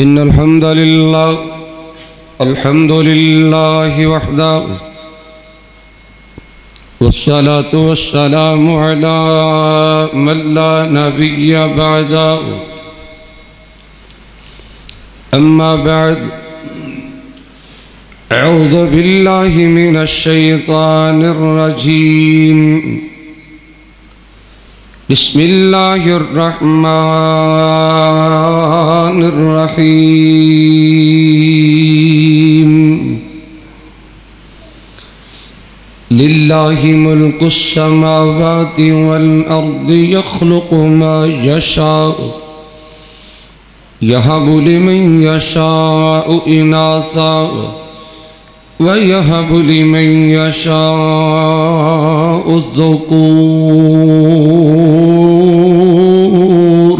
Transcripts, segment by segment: إن الحمد لله وحده والصلاة والسلام على من لا نبي بعده أما بعد أعوذ بالله من الشيطان الرجيم بسم الله الرحمن الرحيم لله ملك السماوات والأرض يخلق ما يشاء يهب لمن يشاء إناثا ويهب لمن يشاء الذكور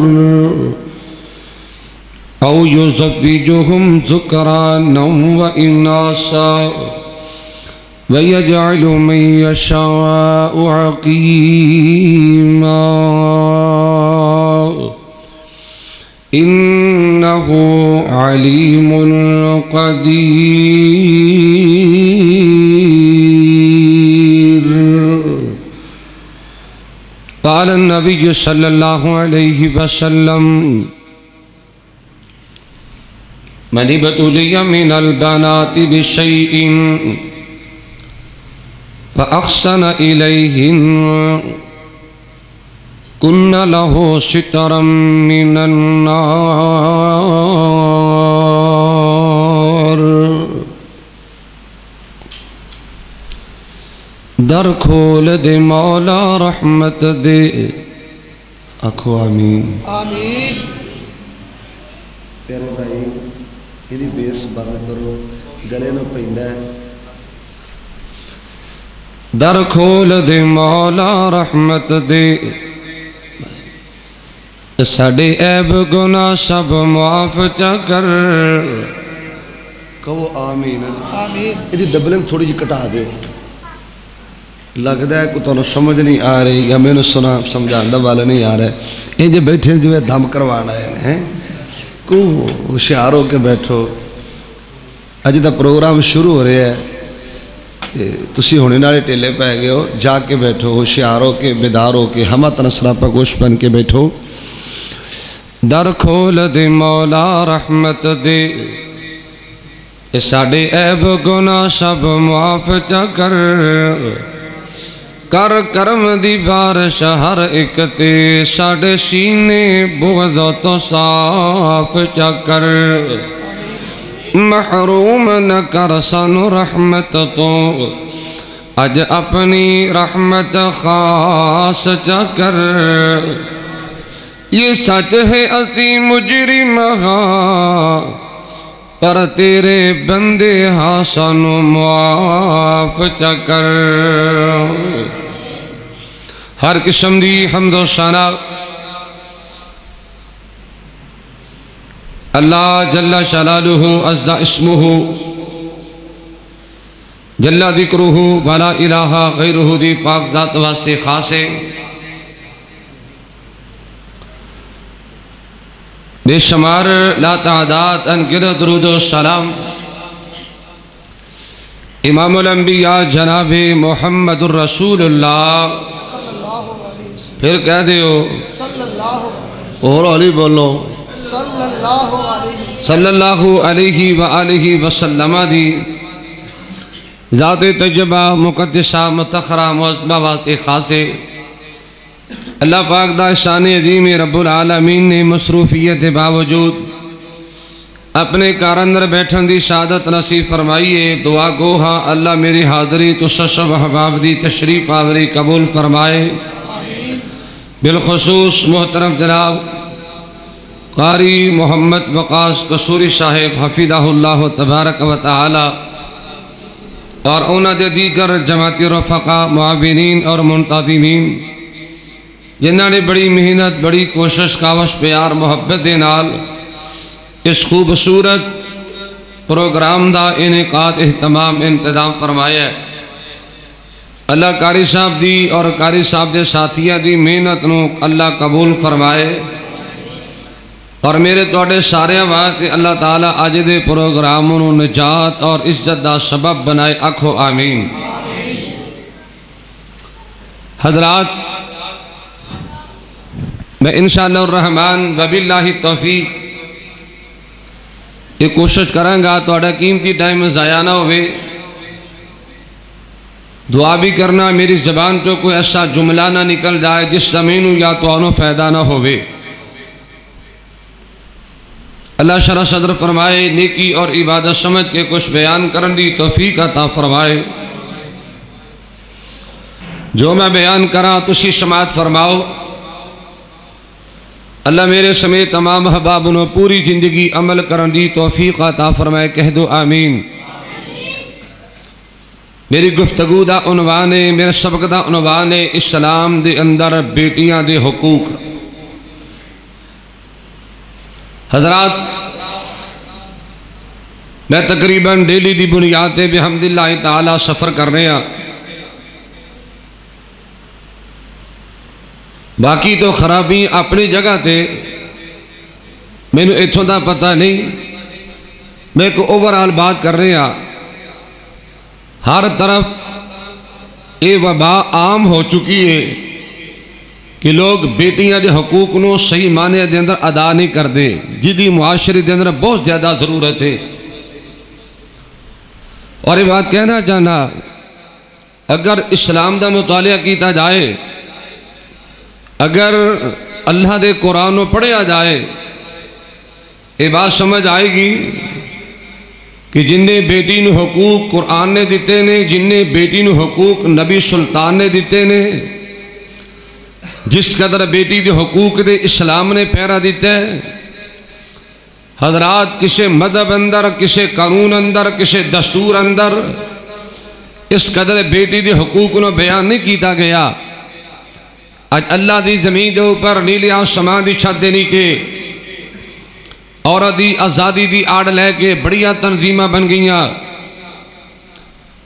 أو يزوجهم ذكرانا وإناثا ويجعل من يشاء عقيما إنه عليم قدير. قال النبي صلى الله عليه وسلم من ابتلي من البنات بشيء فأحسن إليهن كن له سترا من النار. در کھول دے مولا رحمت دے آخو آمین آمین. پیارے بھائی یہ بیس بند کرو گلے نو پیندا ہے. در کھول دے مولا رحمت دے साढ़े ऐब गुना सब माफ कर. कहो आमीन आमीन. यदि डबलिंग थोड़ी जी घटा दे लगता है कि तुहानू समझ नहीं आ रही या मैंने सुना समझाने वाला नहीं आ रहा है. ये जो बैठे जिवें दम करवाना है को होशियार हो के बैठो. अज का प्रोग्राम शुरू हो रहा है तुसी होने नाले टेले पै गए हो. जाके बैठो होशियार हो के बेदार हो के हमत नसरापा गोश बन के बैठो. दर खोल दे मौला रहमत दे साढ़े ऐब गुना सब माफ कर. कर करम दी बारिश हर एक ते साढ़े सीने बुगदो तो साफ कर. महरूम न कर सानू रहमत तो अज अपनी रहमत खास कर. ये सच है असी मुजरिम हां पर तेरे बंदे हां सानू मुआफ कर. हर किस्म दी हमदो सना अल्लाह जल्ला शलालुहु अज़्ज़ा इस्मुहु जल्ला ज़िक्रुहु वला इलाहा गैरुहु दी पाक ज़ात वास्ते खासे. बेशुमार लातादात अनगिनत दुरूद व सलाम इमामुल अंबिया जनाब मुहम्मदुर रसूलुल्लाह सल्लल्लाहु अलैहि वसल्लम. फिर कह दियो सल्लल्लाहु अलैहि और अली बोलो सल्लल्लाहु अलैहि व आलिहि वसल्लम. दी ज़ाते तजबा मुक़द्दसा मुतखरा मुअज़्ज़मा वाते खासे अल्लाह पाक दा शान अजीम रब्बुल आलमीन ने मसरूफियत के बावजूद अपने घर अंदर बैठन की शहादत नसीब फरमाई है. दुआ गो हाँ अल्लाह मेरी हाज़री तुस सब अहबाब की तशरीफ आवरी कबूल फरमाए. बिलखसूस मोहतरम जनाब कारी मोहम्मद वकास कसूरी साहेब हफिज़हुल्लाह तबारक व तआला और उन्होंने दीगर जमाती रफ़का मुआविनीन और मुंतज़िमीन जिन्होंने बड़ी मेहनत बड़ी कोशिश कावश प्यार मुहब्बत के नाल इस खूबसूरत प्रोग्राम का इनेकाद एहतमाम इंतजाम फरमाया. अल्लाह कारी साहब की और कारी साहब के साथियों की मेहनत को अल्लाह कबूल फरमाए. और मेरे थोड़े सारे वास्ते अल्लाह ताला अज के प्रोग्राम को निजात और इज्जत का सबब बनाए। आखो आमीन। हजरात, मैं इंशाअल्लाह रहमान वबिल्लाही तौफीक ये कोशिश करांगा थोड़ा कीमती टाइम ज़ाया ना होवे। दुआ भी करना मेरी जबान तो कोई ऐसा जुमला ना निकल जाए जिस जमीनों या तो फायदा ना होवे। अल्लाह शरा सदर फरमाए, नेकी और इबादत समझ के कुछ बयान करने की तौफीक अता फरमाए। जो मैं बयान करा तुसी समात फरमाओ। अल्लाह मेरे समेत तमाम अहबाबों ने पूरी जिंदगी अमल करने की तौफीक अता फरमाए। कह दो आमीन। मेरी गुफ्तगू का उनवान है, मेरे सबक का उनवान है, इस्लाम के अंदर बेटियां के हकूक। हजरात, मैं तकरीबन डेली की बुनियाद पर बिहम्दिल्लाह ताला सफ़र कर रहे हैं। बाकी तो खराबी अपनी जगह से मैनू इतों का पता नहीं, मैं एक ओवरऑल बात कर रहे हैं। हर तरफ ये वबा आम हो चुकी है कि लोग बेटियां के हकूक को सही माने के अंदर अदा नहीं करते, जिसकी मुआशरे के अंदर बहुत ज़्यादा जरूरत है। और ये बात कहना चाहना, अगर इस्लाम का मुतालिया किया जाए, अगर अल्लाह के कुरान को पढ़िया जाए, ये बात समझ आएगी कि जिन्हें बेटी को हकूक कुरान ने दिते ने, जिन्हें बेटी को हकूक नबी सुल्तान ने दिते ने, जिस कदर बेटी के हकूक दे इस्लाम ने पैरा दिता है। हजरात, किसी मजहब अंदर, किसी कानून अंदर, किसी दस्तूर अंदर इस कदर बेटी के हकूक को बयान नहीं किया गया। अज अल्लाह की जमीन के उपर नीले आसमान की छत के नीचे औरत की आज़ादी की आड़ लैके बड़िया तनजीम बन गई,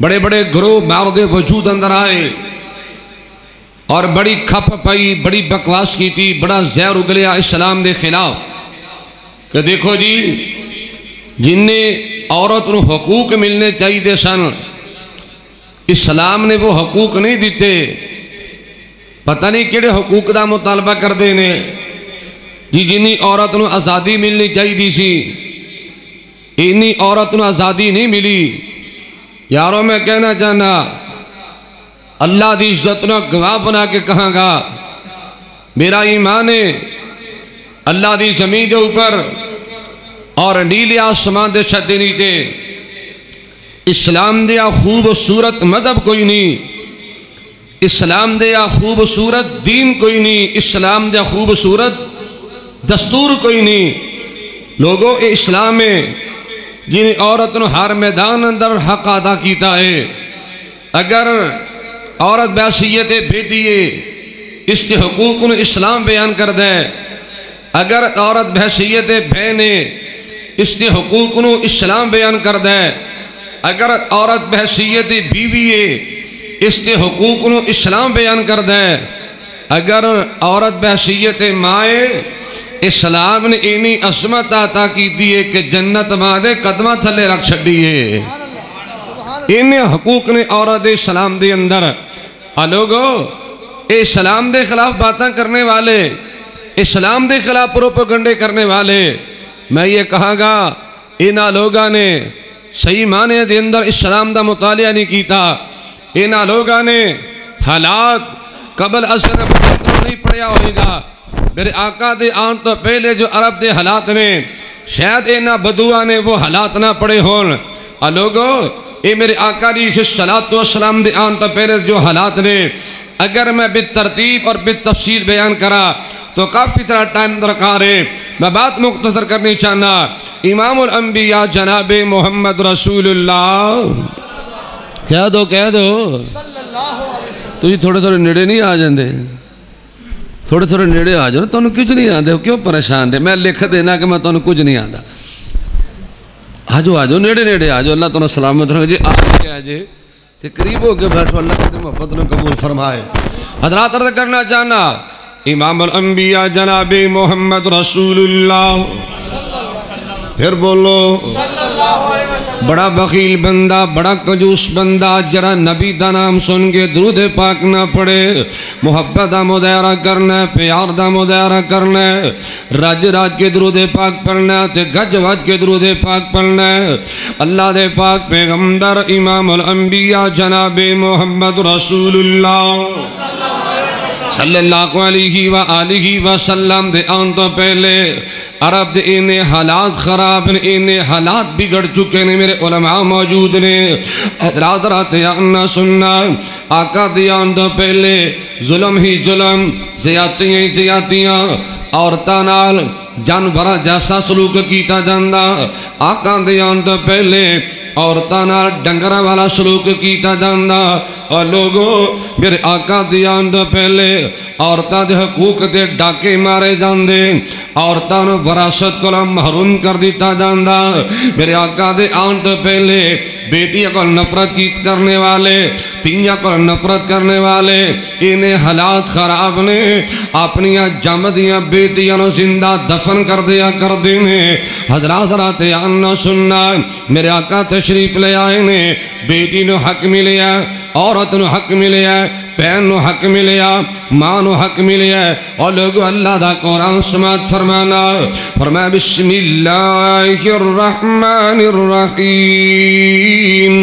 बड़े बड़े ग्रोह मर्द वजूद अंदर आए और बड़ी खप पाई, बड़ी बकवास की थी, बड़ा जहर उगलिया इस्लाम के खिलाफ। कि देखो जी, जिन्हें औरत को हकूक मिलने चाहिए सन, इस्लाम ने वो हकूक नहीं दिते। पता नहीं किहड़े हकूक का मुतालबा करते ने जी। जिन्नी औरत को आज़ादी मिलनी चाहिए सी, इन्नी औरत को आज़ादी नहीं मिली। यारों, मैं कहना चाहना, अल्लाह की इज्जत ना गवाह बना के कहांगा, मेरा ईमान है अल्लाह की जमीन के ऊपर और नीले आसमान के छत के नीचे इस्लाम दे खूबसूरत मजहब कोई नहीं, इस्लाम दे खूबसूरत दीन कोई नहीं, इस्लाम दे खूबसूरत दस्तूर कोई नहीं। लोगों, ये इस्लाम है जिन्हें औरत ने हर मैदान अंदर हक अदा किया है। अगर औरत बैसीयत बेटी है, इसके हकूक को इस्लाम बयान कर दे। अगर औरत बैसीयत बहन है, इसके हकूक को इस्लाम बयान कर दे। अगर औरत बैसीयत बीवी है, इसके हकूक को इस्लाम बयान कर दे। अगर औरत बैसीयत माँ है, इस्लाम ने इन्नी अजमत अता की है कि जन्नत माँ के कदम थले रख छी है। इन हकूक ने औरत इस्लाम के अंदर। लोगो, इस्लाम के खिलाफ बातें करने वाले, इस्लाम के खिलाफ प्रोपोगंडे करने वाले, मैं ये कहांगा, इन्ह लोगों ने सही माने के अंदर इस्लाम का मुतालिया नहीं किया। इन लोगों ने हालात कबल असर नहीं पढ़िया होगा। मेरे आका के आने तो पहले जो अरब के हालात ने, शायद इन्ह बदुआ ने वो हालात ना पढ़े हो। लोगो, ये मेरे आका की सलातो सलाम के आने तो पहले जो हालात ने, अगर मैं बेतरतीब और बेतफसील बयान करा तो काफ़ी तरह टाइम दरकार है। मैं बात मुख्तसर करनी चाहना। इमामुल अंबिया जनाब मोहम्मद रसूलुल्लाह, कह दो तुझे। थोड़े थोड़े नेड़े नहीं आ जाते, थोड़े थोड़े नेड़े आ जाओ। तुहानू कुछ नहीं आते, क्यों परेशान है? मैं लिख देना कि मैं तुहानू कुछ नहीं आता। आजो आजो, नेड़े नेड़े आजो। अल्लाह तुहानू सलामत रखे जी। आ जे ते करीब हो के बैठो, अल्लाह तुहाडी मोहब्बत नू कबूल फरमाए। हजरात, अर्ज़ करना चाहना, इमामुल अंबिया जनाबे मोहम्मद रसूलुल्लाह। फिर बोलो बड़ा बखील बंदा, बड़ा कंजूस बंदा जरा नबी का नाम सुन के दुरूद पाक ना पढ़े। मुहब्बत का मुजाहरा करना, प्यार का मुजाहरा करना, रज रज के दुरूद पाक पढ़ना, गज वज के दुरूद पाक पढ़ना। अल्लाह दे पाक पैगंबर इमामुल अंबिया जनाबे मोहम्मद रसूलुल्लाह सल्लल्लाहु अलैहि वसल्लम दे आने तो पहले अरब दे इन्ने हालात खराब ने, इन्ने हालात बिगड़ चुके ने। मेरे उलमा मौजूद ने, रात रात आना सुनना। आका दे आने तो पहले जुल्म ही जुल्म, ज्यादतियाँ ही ज्यादतियाँ, औरतां नाल जानवर जैसा सलूक किया जाता। आका दे आने तो पहले औरतां नाल डंगरां वाला सलूक किया जाता। और लोगो मेरे आका दे आने तो पहले औरतों के हकूक के डाके मारे जाते, औरतों को विरासत को महरूम कर दिया जाता। मेरे आका दे आने तो पहले बेटियों को नफरत करने वाले, धीयां को नफरत करने वाले, इन्हें हालात खराब ने। अपनी जमदियां बेटियां को जिंदा दफन कर दिया करते हैं। हजरात रात आना सुनना। मेरे आका तशरीफ ले आए ने, बेटी को हक मिलिया, औरत को हक मिलिया, भैन को हक मिलिया, माँ को हक मिलिया। और लोग अल्लाह का कुरान समात फरमाना। फरमाया बिस्मिल्लाहिर्रहमानिर्रहीम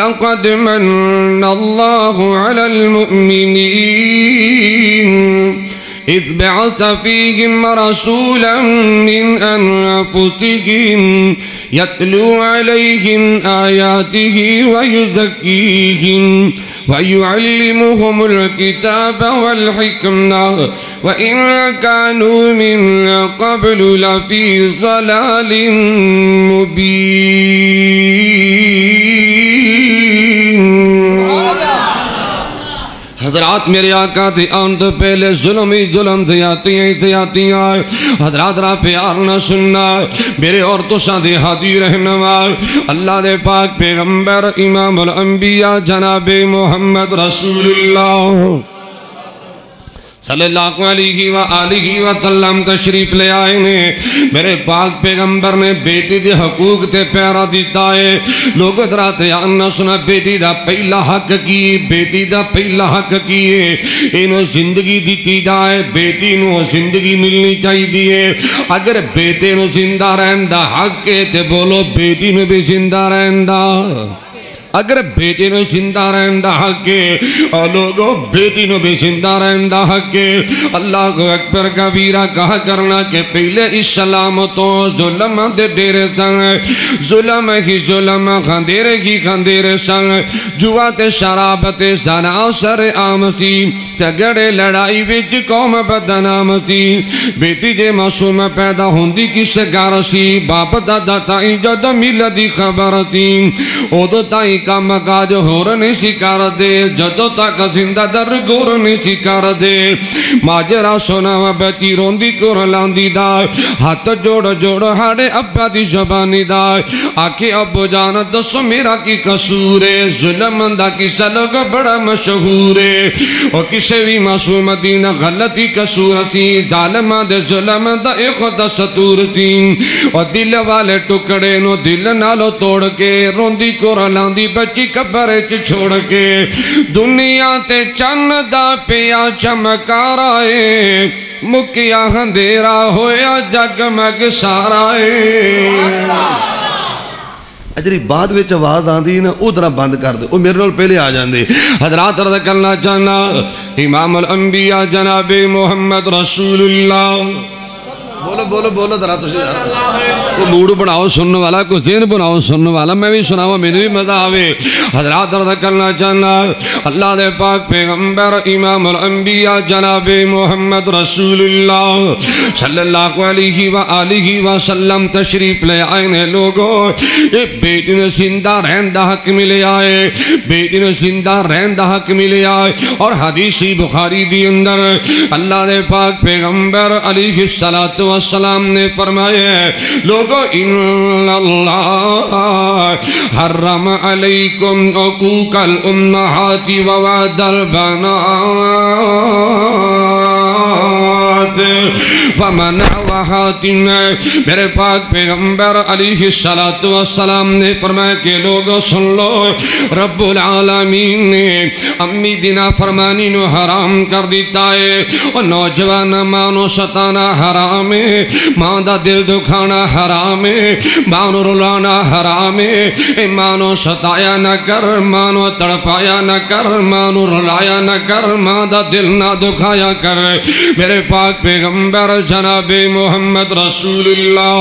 लक़द मन्नल्लाहु अलल मुमिनीन इज़ बअस फ़ीहिम रसूलन मिन अनफ़ुसिहिम यतलू अलैहिम आयातिही वयुज़क्कीहिम वयुअल्लिमुहुमुल किताब वल हिकमा वइन कानू मिन क़ब्लु लफ़ी ज़लालिम मुबीन। हजरात मेरे आका दे आने तो पहले जुल्म ही जुल्म, ज्यादतियाँ ही ज्यादतियाँ। हजरात रा प्यार ना सुनना। मेरे और तुसा दे हादी रहनुमा अल्लाह दे पाक पैगंबर इमामुल अंबिया जनाबे मोहम्मद रसूलुल्लाह सल्लल्लाहु अलैहि वसल्लम तशरीफ ले आए ने। मेरे पाक पैगंबर ने बेटी के हकूक से प्यारा दिता है। लोग जरा ध्यान ना सुना। बेटी का पहला हक की, बेटी का पहला हक की है। इन्हों जिंदगी दी जाए, बेटी को जिंदगी मिलनी चाहिए। अगर बेटे को जिंदा रहन का हक है तो बोलो बेटी को भी जिंदा रहन का। अगर बेटे को जिंदा रहन का हक है और लोगों बेटी को भी जिंदा रहन का हक है। अल्लाह को अकबर कबीरा कहा करना कि पहले इस्लाम तो जुल्म दे डेरे संग, जुल्म ही जुल्म, खंदेरे ही खंदेरे संग। जुआ ते शराब ते ज़ना सर आम सी, झगड़े लड़ाई विच कौम बदनाम सी। बेटी जे मासूम पैदा होंदी किस घर सी, बाप दादा ताई जद मिलदी खबर सी। उदों ताई काम काज होर नहीं सी कर दे, जदों तक जिंदा दर गोर नहीं सी कर दे। माजरा सोना बेटी रोंदी कोर लांदी दा, हाथ जोड़ जोड़ हाड़े अब्बा दी जबानी दा। आखे अबो जान दसो मेरा की कसूर है। जुल्म दा किसा लोग बड़ा मशहूर है। और किसी भी मासूम दी ना गलती कसूर सी, जालमां दे जुल्म दा एक दा सतूर सी। और दिल वाले टुकड़े नो दिल नालों तोड़ के, रोंदी कोर लांदी बच्ची कब्र च छोड़ के। दुनिया ते चन्न दा पिया चमकारा है, मुकिया अंधेरा होया जगमग सारा है। जी बाद में आवाज आती ना उधर बंद कर दो, मेरे नाल पहले आ जाते। हजरात अर्ज़ करना चाहना इमामुल अंबिया जनाबे मोहम्मद रसूलुल्लाह। बोलो बोलो बोलो जरा तो मूड बनाओ सुनने वाला, कुछ दिन बनाओ सुनने वाला, मैं भी सुनावा मैंने भी मजा आवे। हजरात अर्ज़ करना चाहना अल्लाह दे पाक पैगंबर इमामुल अंबिया जनाबे मोहम्मद रसूलुल्लाह सल्लल्लाहु अलैहि वसल्लम तशरीफ ले आए ने। लोगों ये बेटी ने जिंदा रहन का हक मिले आए, बेटी ने जिंदा रहन का हक मिले आए। और हदीसी बुखारी दी अंदर अल्लाह दे पाक पैगंबर अलैहि सलातो वस्सलाम ने फरमाया लोगों इन्नल्लाह हर्रम अलैकुम उकूकल उम्महाति व वदल बनात। मेरे पाक पैगंबर अलैहिस्सलातु वस्सलाम ने फरमाया के लोगों सुन लो, रब्बुल आलमीन ने अम्मी दिना फरमानी नो हराम कर दिता है। और नौजवान मानो सताना हराम है, माँ का दिल दुखाना हराम है, माँ को रुलाना हराम है। मानो सताया ना कर, मानो तड़पाया ना कर, मानो रुलाया ना कर, माँ का दिल ना दुखाया कर। मेरे पाक पैगंबर जनाबे मोहम्मद रसूलुल्लाह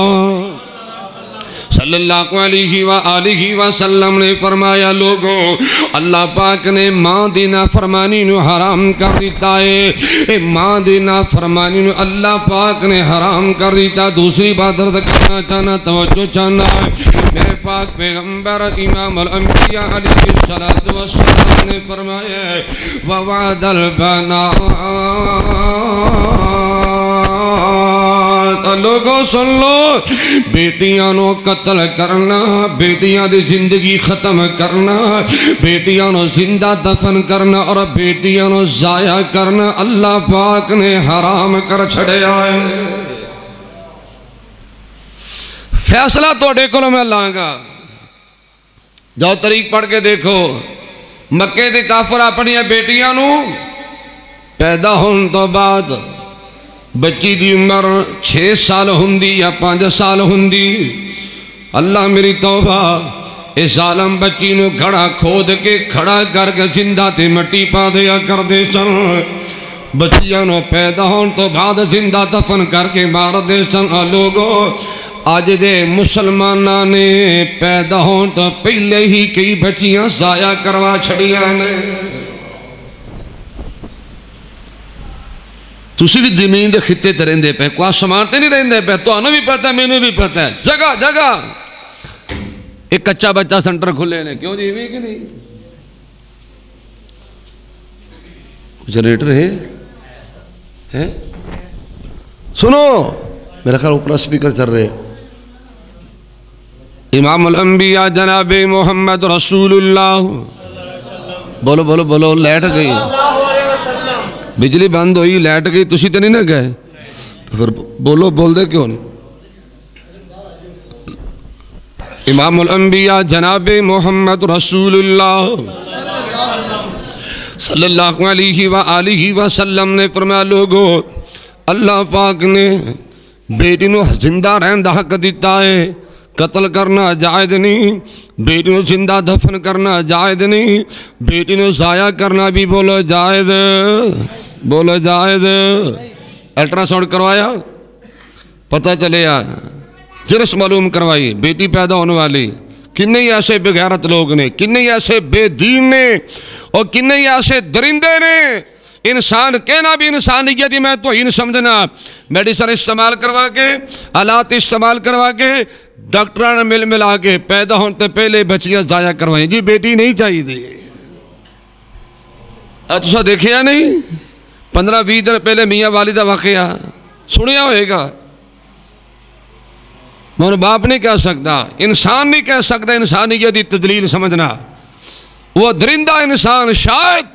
सल्लल्लाहु अलैहि वसल्लम ने फरमाया, लोगों अल्लाह पाक ने माँ दी नाफरमानी नु हराम कर दिता है। माँ दी नाफरमानी नु अल्लाह पाक ने हराम कर दिता। दूसरी बात अर्ज करना चाहना, तवज्जो चाहना है। मेरे पाक पैगम्बर इमाम अल अंबिया अलैहिस्सलातु वस्सलाम ने फरमाया, ववादल बना लोगों सुन लो, बेटियां नो कत्ल करना, बेटियां दी जिंदगी खत्म करना, बेटियां नो जिंदा दफन करना और बेटियां नो जाया करना अल्लाह पाक ने हराम कर छड़िया है। फैसला तुहाडे कोलों मैं लांगा। जाओ तारीख पढ़ के देखो, मक्के दे काफर अपनी बेटियां नो पैदा होने तो बाद बच्ची की उम्र 6 साल होंगी या 5 साल होंगी। अल्लाह मेरी तौबा, इस आलम बच्ची ने खड़ा खोद के खड़ा करके जिंदा ते मट्टी पा दिया कर दे सन। बच्चिया पैदा होने तो बाद जिंदा दफन करके मार दे सन। लोगो अज दे मुसलमाना ने पैदा होने तो पहले ही कई बच्चियां जाया करवा छड़िया ने। तुसी भी जमीन के खिते ते रेंदे पे, कोई आसमान ते नहीं रेंदे पे, तुहानू भी पता है, मैनू भी पता है। जगह जगह एक कच्चा बच्चा सेंटर खुले ने, क्यों जी? कि नहीं जनरेटर है? सुनो, मेरा ख्याल ऊपर स्पीकर चल रहे। इमामुल अंबिया जनाबे मोहम्मद रसूलुल्लाह बोलो बोलो बोलो। लाइट गई, बिजली बंद हुई, लाइट गई, तुसी तो नहीं ना गए, तो फिर बोलो, बोलते क्यों नहीं? इमामुल अंबिया जनाबे मोहम्मद रसूलुल्लाह सल्लल्लाहु अलैहि वसल्लम ने फरमाया, लोगो अल्लाह पाक ने बेटी को जिंदा रहने का हक दिता है। कत्ल करना जायज़ नहीं, बेटी को जिंदा दफन करना जायज़ नहीं, बेटी को जाया करना भी बोलो जायज़, बोलो जायज़। अल्ट्रासाउंड करवाया, पता चलेगा, जिन्स मालूम करवाई, बेटी पैदा होने वाली। किन्ने ही ऐसे बेगैरत लोग ने, किन्ने ही ऐसे बेदीन ने, और किन्ने ही ऐसे दरिंदे ने। इंसान कहना भी इंसानियत ही मैं तो ही नहीं समझना। मेडिसिन इस्तेमाल करवा के, आलात इस्तेमाल करवा के, डॉक्टरों ने मिल मिला के पैदा होने से पहले बच्चियां जाया करवाई। जी बेटी नहीं चाहिए, तुसा देखिया नहीं? 15-20 दिन पहले मियाँ वाली का वाकया सुनिया होगा। मैं बाप नहीं कह सकता, इंसान नहीं कह सकता, इंसानियत की तजलील समझना। वो दरिंदा इंसान, शायद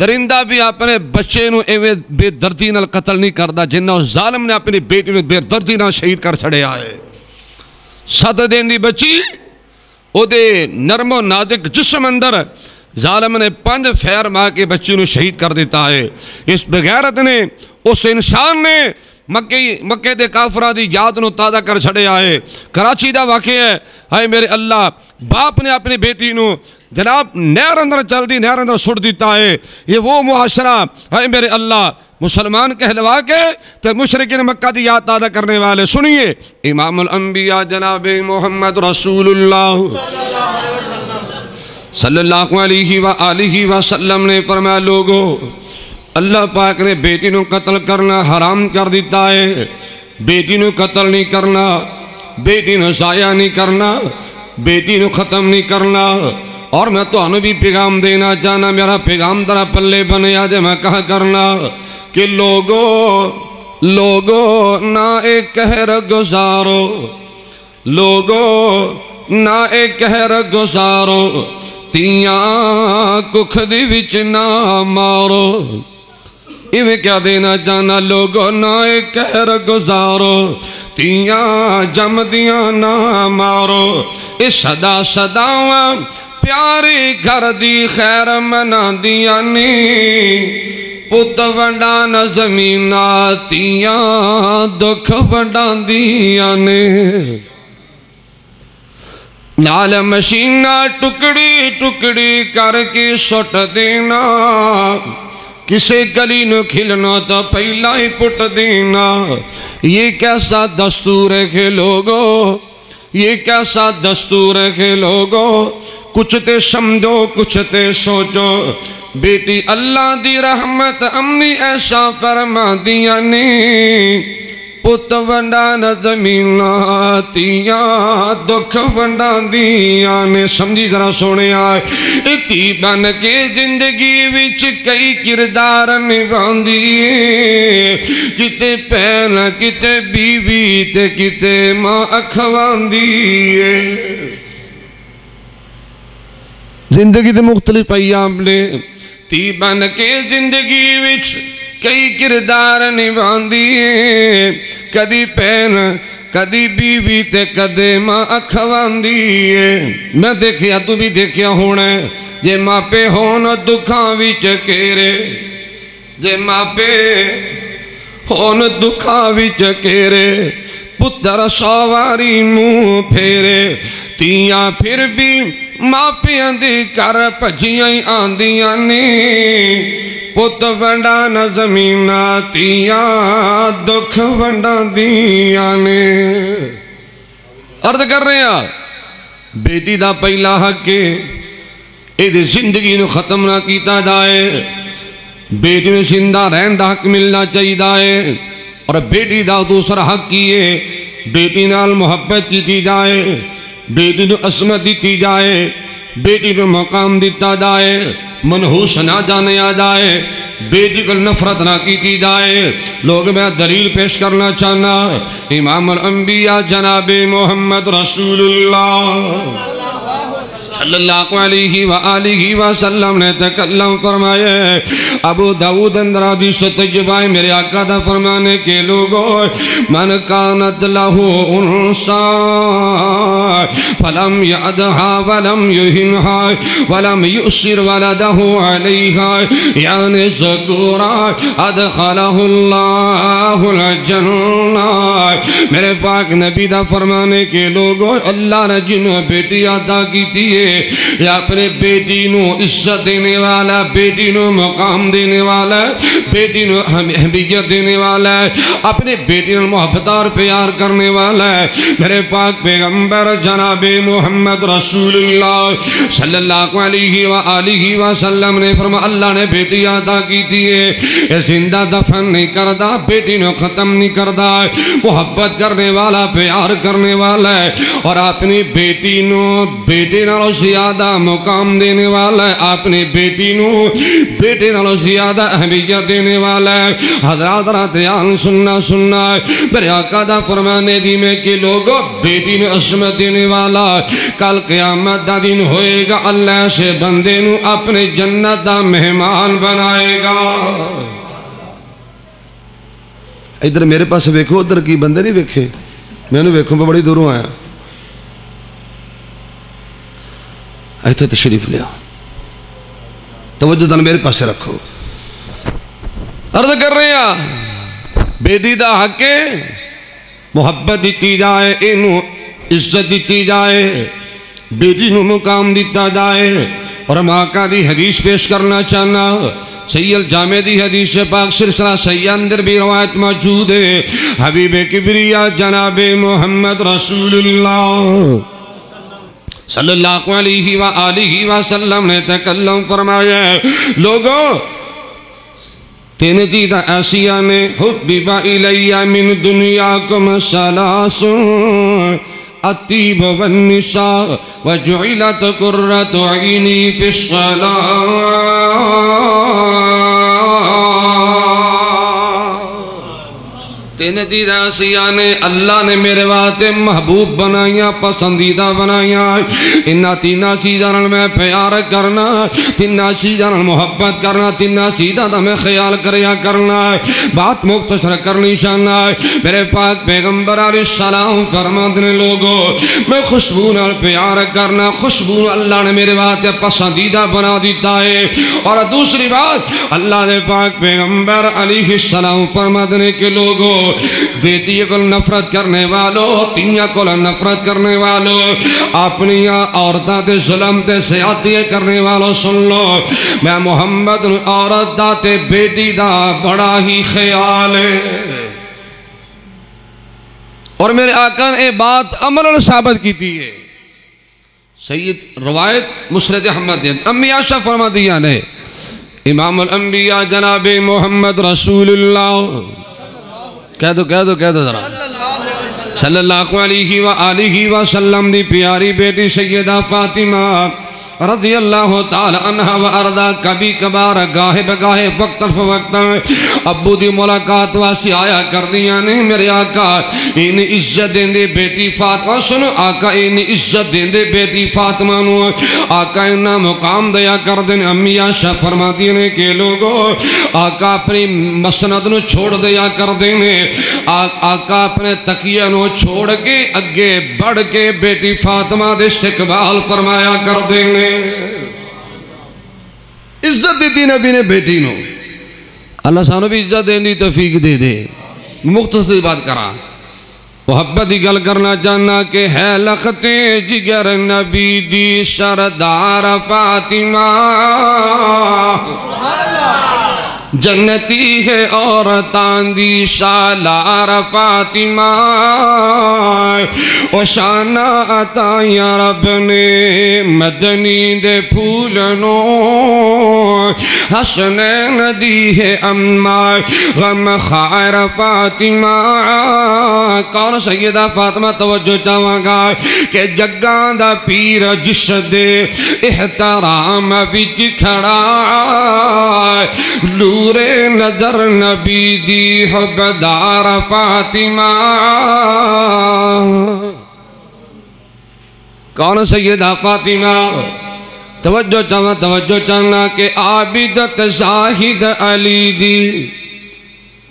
दरिंदा भी अपने बच्चे को इवें बेदर्दी नाल कतल नहीं करता जिन्ना उस जालिम ने अपनी बेटी को बेदर्दी नाल शहीद कर छड़िया है। 7 दिन की बच्ची, उहदे नरमो नाजुक जिस्म अंदर जालिम ने 5 फेर मार के बच्ची को शहीद कर दिता है। इस बगैरत ने, उस इंसान ने मक्के दे काफरा दी याद नूं ताज़ा कर छड़िया है। कराची दा वाकया है। हाय मेरे अल्लाह, बाप ने अपनी बेटी को जनाब नहर अंदर चलती नहर अंदर सुट दिता है। ये वो मुआशरा है मेरे अल्लाह, मुसलमान कहलवा के तो मुशरिकिन मक्का की याद ताज़ा करने वाले। सुनिए इमामुल अंबिया जनाबे मोहम्मद रसूलुल्लाह सल्लल्लाहु अलैहि वसल्लम ने फरमाया, लोगों अल्लाह पाक ने बेटी को कत्ल करना हराम कर दिता है। बेटी को कत्ल नहीं करना, बेटी को ज़ाया नहीं करना, बेटी को ख़त्म नहीं करना। और मैं तुम्हें भी पैगाम देना चाहना, मेरा पैगाम तेरा पल्ले बने आज। मैं कहा करना कि लोगो लोगो ना एक कहर गुजारो, लोगो ना एक कहर गुजारो, तियां कुख दी विच ना मारो। इवें क्या देना जाना लोगो ना कहर गुजारो तिया जमदिया ना मारो ए सदा सदावा प्यारी घर दी खैर मना दिया नी पुत वंडान जमीना तिया दुख वंडा दिया ने नाल मशीना टुकड़ी टुकड़ी करके सुट देना किसी गली न खिलना तो पहला ही पुट देना। ये कैसा दस्तूर है लोगो, ये कैसा दस्तूर है लोगो। कुछ ते समझो कुछ ते सोचो बेटी अल्लाह दी रहमत अम्मी ऐसा फरमा दिया ने पुत वंडा न जमीना तिया दुख वंडा दिया ने। समझी जरा सोने धी बन के जिंदगी विच कई किरदार निभांदी किते भैन किते बीवी ते किते मां अखवांदी है। जिंदगी दे मुख्तलिफ अयाम ने धी बन के जिंदगी विच कई किरदार निभांदी है कदी भैन कदी बीवी ते कदे मां अखवांदी है। मैं देखिया तू भी देखिया होना जे मापे होन दुखां विच घेरे जे मापे होन दुखां विच घेरे पुत्तर सौ वारी मुंह फेरे तियां फिर भी मापियां दी घर भजियां ही आंदियां ने पुत वंडा न जमीना तिया दुख वंडा दिया ने। अर्थ कर रहे हैं बेटी का पहला हक है ये जिंदगी को खत्म ना किया जाए। बेटी में जिंदा रहने का हक मिलना चाहिए और बेटी का दूसरा हक की है बेटी नाल मुहब्बत की जाए, बेटी को असमत दी जाए, बेटी को मुकाम दिता जाए, मनहूस ना जाने आ जाए, बेटी को नफरत ना की जाए। लोग मैं दलील पेश करना चाहना इमाम अल अंबिया जनाबे मोहम्मद रसूलुल्लाह सल्लल्लाहु अलैहि वसल्लम ने तकल्लम फरमाया अबू दाऊद अंदर हदीस तय्यबा मेरे आका दा फरमाने के लोगो मन कानत लहू उनसा फलम यदहा वलम युहिनहा वलम युसिर वलदहु अलैहा यानि ज़कूरा अदखलहुल्लाहुल जन्ना। मेरे पाक नबी दा फरमाने के लोगो अल्लाह ने जिन्हें बेटी अदा की थी या अपने बेटी को इज्जत देने वाला, बेटी को मुकाम देने वाला, बेटी को अहमियत देने वाला, अपने बेटी को मोहब्बत और प्यार करने वाला मेरे पाक पैगंबर जनाबे मोहम्मद रसूलुल्लाह सल्लल्लाहु अलैहि वसल्लम ने फरमाया अल्लाह ने बेटी अदा की थी है जिंदा दफन नहीं करता, बेटी को खत्म नहीं करता, मुहब्बत करने वाला, प्यार करने वाला और अपनी बेटी को बेटे नालों ज्यादा मुकाम देने वाला, अपनी बेटी को बेटे नालों ज्यादा अहमियत देने वाला। हजरात रा ध्यान सुनना सुनना मेरे आका दा फरमाने दी में कि लोगों बेटी ने असमत देने वाला कल क़यामत दा दिन होएगा अल्लाह से बंदे नू अपने जन्नत दा मेहमान बनाएगा। इधर मेरे पास वेखो उधर की बंदे नहीं वेखे मैंने वेखो मैं बड़ी दूरों आया इतने तशरीफ लिया तवज्जो तो मेरे पास रखो। अर्ज कर रहे हैं बेटी दा हक है मुहब्बत दी जाए, इनू इज्जत दी जाए, बेटी को मुकाम दिता जाए और माका दी हदीस पेश करना चाहना सैयल जामे दी हदीस पाक सिलसिला सही अंदर भी रवायत मौजूद है हबीब किबरिया जनाबे मोहम्मद रसूलुल्लाह सल्लल्लाहु अलैहि वसल्लम ने तकल्लुम फरमाया लोगो तीन चीज़ ऐसिया ने हुब्बिबा इलैया मिन दुनियाकुम सलासुन अतीब वन्निसा वजुइलत कुर्रतु ऐनी फिस्सलाह। तेन दी राशिया ने अल्लाह ने मेरे वास्ते महबूब बनाइया, पसंदीदा बनाइया। इन्होंने तीनों चीज़ों नाल मैं प्यार करना, तीनों चीज़ों नाल मुहब्बत करना, तीनों चीज़ों का मैं ख्याल करया करना है। बात मुख्तसर करनी चाहना है। मेरे पाक पैगंबर अलैहिस्सलाम फरमाते ने, लोगो मैं खुशबू नाल प्यार करना, खुशबू अल्लाह ने मेरे वास्ते पसंदीदा बना दिता है। और दूसरी बात, अल्लाह के पाक पैगंबर अलैहिस्सलाम फरमाते ने कि लोगो बेटी को नफरत करने वालों, तिया को नफरत करने वालों, अपनी औरतों के जुलम ते सियाती करने वालों, सुन लो मैं मुहम्मद औरत दा ते बेटी दा बड़ा ही ख्याल है। और मेरे आका ने यह बात अमलन साबित की है। सईद रवायत मुस्नद अहमद अम्मी आशा फरमादिया ने इमामुल अंबिया जनाब मोहम्मद रसूलुल्लाह कह दो जरा सल्लल्लाहु अलैहि वसल्लम दी प्यारी बेटी सैयदा फातिमा रज़ी अल्लाह ताला अन्हा व अर्दा कभी कबार गाहे बगाहे वक्त अबू दी मुलाकात वास्ते आया कर दिया ने। मेरे आका इन इज्जत देंदे बेटी फातिमा, सुनो आका इन इज्जत देंदे बेटी फातिमा नू आका इन्ना मुकाम दया कर दे। अम्मी आशा फरमाती ने कि लोगो आका अपनी मसनद नू छोड़ दया कर दे ने, आका अपने तकिया नू छोड़ के अगे बढ़ के बेटी फातिमा दे इस्तकबाल फरमाया कर दे ने। इज्जत दी नबी ने बेटी नू, अल्लाह सानू भी इज्जत देने की तौफीक दे दे। मुख्तसर बात करा, मुहब्बत की गल करना चाहना कि है लखते जिगर नबी दी सरदार फातिमा, जन्नती है और तांदी शालार फातिमा, ओ शाना अताया रब ने मदनी दे फूलनो, हसनैन दी है अम्मा गम खार फातिमा। कौन सैयदा फातिमा तवज्जो चाहवांगा कि जग्गा दा पीर जिस दे एहतराम विच खड़ा, नूरे नजर नबी दी हबदार फातिमा। कौन सैयदा फातिमा तवज्जो चाहना के आबिदत जाहिद अली दी,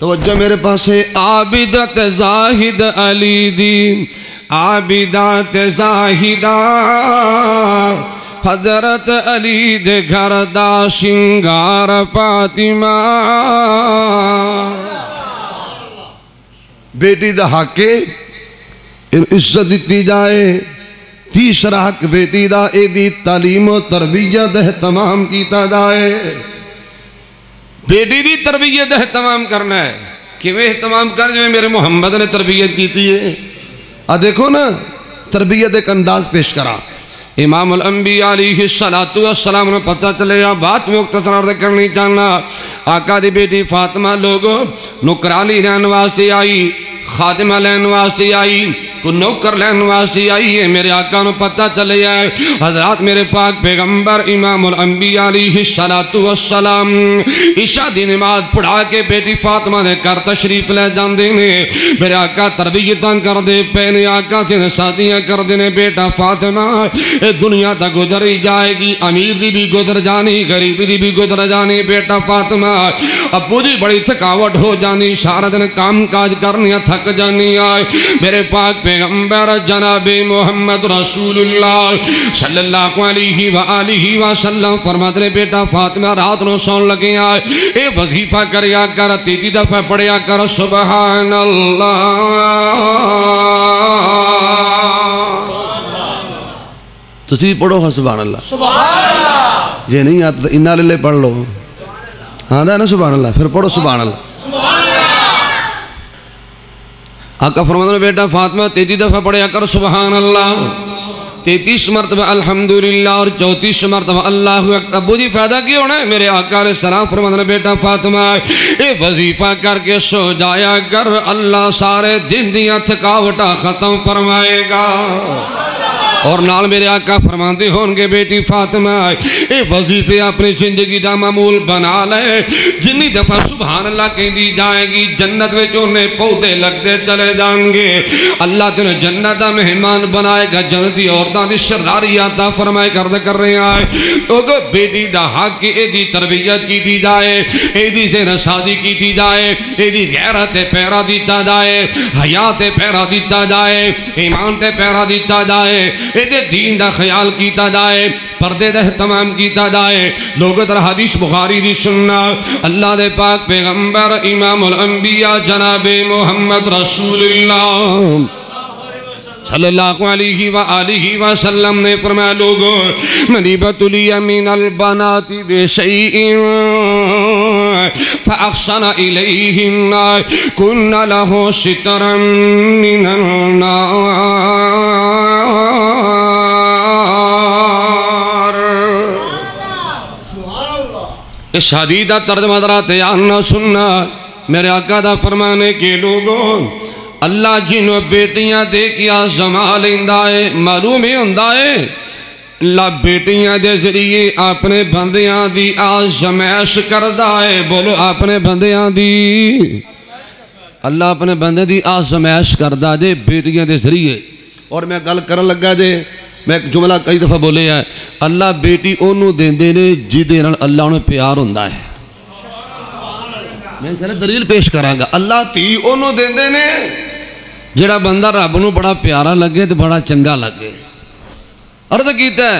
तवज्जो मेरे पास है, आबिदत जाहिद अली दी, आबिदत जाहिदा हजरत अली दे घर दा शिंगार फातिमा। बेटी दा हक इज्जत दी जाए। तीसरा हक बेटी दा एदी तालीम और तरबियत एहतमाम किया जाए। बेटी दी तरबियत एहतमाम करना है किवें एहतमाम कर, जिवें मेरे मुहम्मद ने तरबियत की है। आ देखो ना तरबियत एक अंदाज पेश करा। इमामुल अंबिया अलैहिस्सलातु वस्सलाम ने पता चलेगा। बात मुख्तसर करनी चाहना, आका दी बेटी फातिमा लोगों नौकरानी लैन वास्ते आई, खादिमा लैन वास्ते आई, को नौकर लैन वास्ते आई है। मेरे आका नू पता चले जाए हजरात मेरे पाक पैगंबर इमामुल अंबिया अलैहिस्सलातु वस्सलाम ईशा दी नमाज पढ़ा के बेटी फातिमा ने घर तशरीफ ले जाते हैं। मेरे आका तरबियत करते पे ने, आका से शादियाँ करते ने, बेटा फातिमा ये दुनिया तो गुजर ही जाएगी, अमीर की भी गुजर जानी, गरीबी की भी गुजर जानी, बेटा फातिमा अबू जी बड़ी थकावट हो जानी, सारा दिन काम काज करनी थक जानी आए। मेरे पाक पैगंबर जनाबे मोहम्मद रसूलुल्लाह सल्लल्लाहु अलैहि व आलिहि वसल्लम फरमाते बेटा फातिमा रात नो सोन लगे आए ए वजीफा करया कर, 33 दफा पढ़या कर सुभान अल्लाह। तुसी पढ़ो सुभान अल्लाह, सुभान अल्लाह। जे नहीं आता इन्ना ले पढ़ लो, आंदा ना सुभान अल्लाह, फिर पढ़ो सुभान अल्लाह। आका फरमाते बेटा फातिमा 33 दफ़ा पढ़या कर सुबहान अल्लाह, 33 मरतबा अल्हम्दुलिल्लाह और 34 मरतबा अल्लाह अकबर। अबू जी फायदा क्या होना है? मेरे आका अलैहिस्सलाम फरमाते बेटा फातिमा ये वजीफा करके सो जाया कर, अल्लाह सारे दिन दियाँ थकावटा खत्म फरमाएगा। और नाल मेरे आका फरमाते होंगे बेटी फातिमा ये वजीफे अपनी जिंदगी का मामूल बना ले। जिन्नी दफा सुभान अल्लाह कहती जाएगी जन्नत में उन्हें पौधे लगते चले जाएंगे। अल्लाह तेन जन्नत का मेहमान बनाएगा, जन्नती औरतों की शरारी आता फरमाए कर रहे हैं। तो बेटी का हक यदि तरबियत की जाए, यदि से शादी की जाए, यदि गैरत पैरा दिता जाए, हया पैरा दिता जाए, ईमान से पैरा दिता जाए, ये दीन का ख्याल किया जाए, पर्दे का एहतमाम किया जाए। लोग हदीस बुखारी की सुनना अल्लाह के पाक पैगंबर इमामुल अंबिया जनाबे मोहम्मद रसूलुल्लाह सल्लल्लाहु अलैहि व आलिहि वसल्लम ने फरमाया लोगो मनीबतुल यमीनल बनाति बिशैइन फअहसन इलैहिन कुन लहु सितरम मिनन नार। सुभान अल्लाह। इस हदीस का तर्जुमा जरा ध्यान से सुनना। मेरे आका दा फरमाने के लोगो अल्लाह जिन्हों बेटियां दे किया जमा लेंदा है, मालूम ही हुंदा है अल्लाह बेटियां दे जरिए अपने बंदियां दी आजमाइश करदा है। बोलो अपने बंदियां दी, अल्लाह अपने बंदे दी आजमाइश करदा जे बेटियां दे जरिए। और मैं गल करन लगा जे मैं एक जुमला कई दफ़ा बोले है अल्लाह बेटी उन्होंने देंदे ने जिहदे नाल अल्लाह नूं प्यार हुंदा है। मैं चल दलील पेश करांगा। अल्लाह धी उन्होंने देंदे ने जिहड़ा बंदा रब नूं बड़ा प्यारा लगे तो बड़ा चंगा लगे। अर्ज कीता है